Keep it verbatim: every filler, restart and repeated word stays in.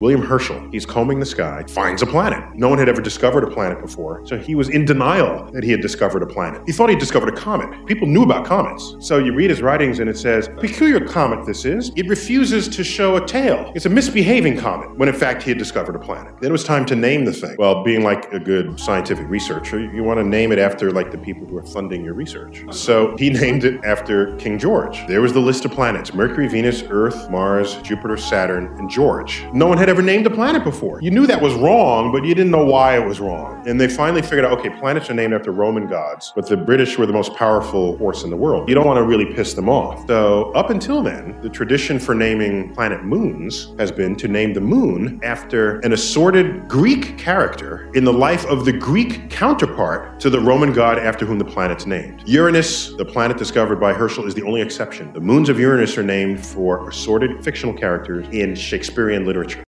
William Herschel, he's combing the sky, finds a planet. No one had ever discovered a planet before, so he was in denial that he had discovered a planet. He thought he'd discovered a comet. People knew about comets. So you read his writings and it says, "A peculiar comet this is. It refuses to show a tail. It's a misbehaving comet," when in fact he had discovered a planet. Then it was time to name the thing. Well, being like a good scientific researcher, you want to name it after like the people who are funding your research. So he named it after King George. There was the list of planets: Mercury, Venus, Earth, Mars, Jupiter, Saturn, and George. No one had ever named a planet before. You knew that was wrong, but you didn't know why it was wrong. And they finally figured out, okay, planets are named after Roman gods, but the British were the most powerful force in the world. You don't want to really piss them off. So up until then, the tradition for naming planet moons has been to name the moon after an assorted Greek character in the life of the Greek counterpart to the Roman god after whom the planet's named. Uranus, the planet discovered by Herschel, is the only exception. The moons of Uranus are named for assorted fictional characters in Shakespearean literature.